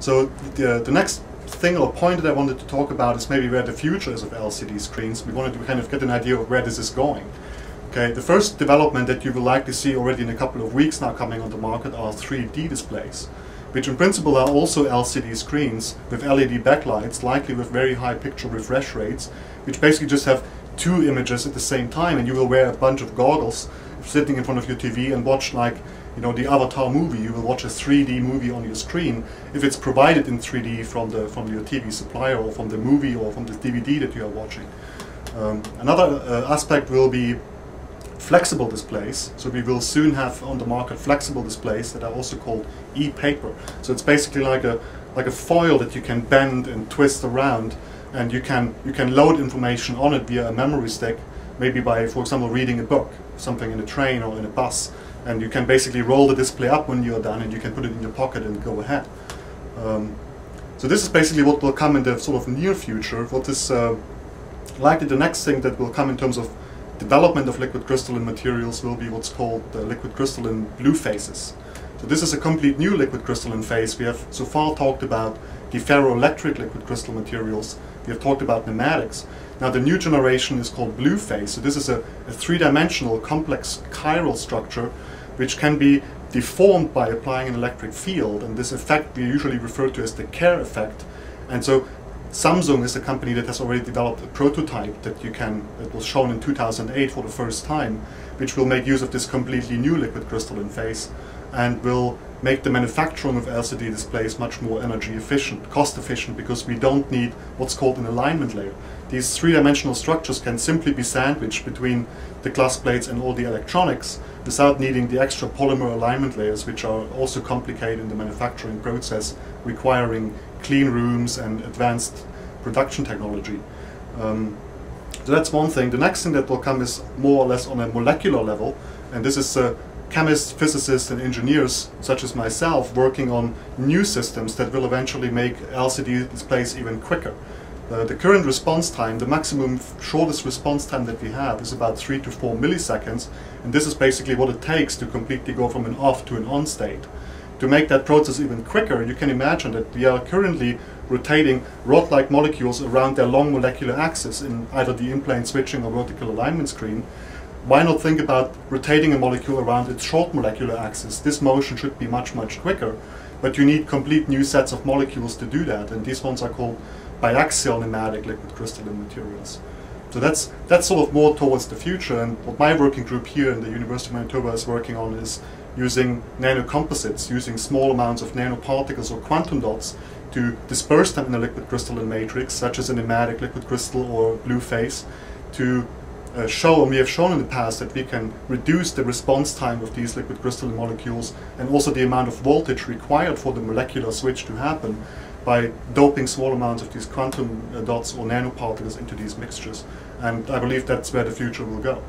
So the next thing or point that I wanted to talk about is maybe where the future is of LCD screens. We wanted to kind of get an idea of where this is going. Okay, the first development that you will likely see already in a couple of weeks now coming on the market are 3D displays, which in principle are also LCD screens with LED backlights, likely with very high picture refresh rates, which basically just have two images at the same time, and you will wear a bunch of goggles sitting in front of your TV and watch, like, you know, the Avatar movie. You will watch a 3D movie on your screen if it's provided in 3D from your TV supplier or from the movie or from the DVD that you are watching. Another aspect will be flexible displays. So we will soon have on the market flexible displays that are also called e-paper. So it's basically like a foil that you can bend and twist around, and you can load information on it via a memory stick, maybe by, for example, reading a book, something in a train or in a bus, and you can basically roll the display up when you're done and you can put it in your pocket and go ahead. So this is basically what will come in the sort of near future. What is likely the next thing that will come in terms of development of liquid crystalline materials will be what's called the liquid crystalline blue phases. So this is a complete new liquid crystalline phase. We have so far talked about the ferroelectric liquid crystal materials. We have talked about nematics. Now the new generation is called blue phase. So this is a three-dimensional complex chiral structure which can be deformed by applying an electric field, and this effect we usually refer to as the Kerr effect. And so Samsung is a company that has already developed a prototype that was shown in 2008 for the first time, which will make use of this completely new liquid crystalline phase and will make the manufacturing of LCD displays much more energy efficient, cost efficient, because we don't need what's called an alignment layer. These three-dimensional structures can simply be sandwiched between the glass plates and all the electronics without needing the extra polymer alignment layers, which are also complicated in the manufacturing process, requiring clean rooms and advanced production technology. So that's one thing. The next thing that will come is more or less on a molecular level, and this is chemists, physicists and engineers such as myself working on new systems that will eventually make LCD displays even quicker. The current response time, the maximum shortest response time that we have, is about 3 to 4 milliseconds, and this is basically what it takes to completely go from an off to an on state. To make that process even quicker, you can imagine that we are currently rotating rod-like molecules around their long molecular axis in either the in-plane switching or vertical alignment screen. Why not think about rotating a molecule around its short molecular axis? This motion should be much, much quicker, but you need complete new sets of molecules to do that, and these ones are called biaxial nematic liquid crystalline materials. So that's sort of more towards the future, and what my working group here in the University of Manitoba is working on is using nanocomposites, using small amounts of nanoparticles or quantum dots to disperse them in a liquid crystalline matrix, such as a nematic liquid crystal or blue phase, to show, and we have shown in the past, that we can reduce the response time of these liquid crystalline molecules and also the amount of voltage required for the molecular switch to happen by doping small amounts of these quantum dots or nanoparticles into these mixtures. And I believe that's where the future will go.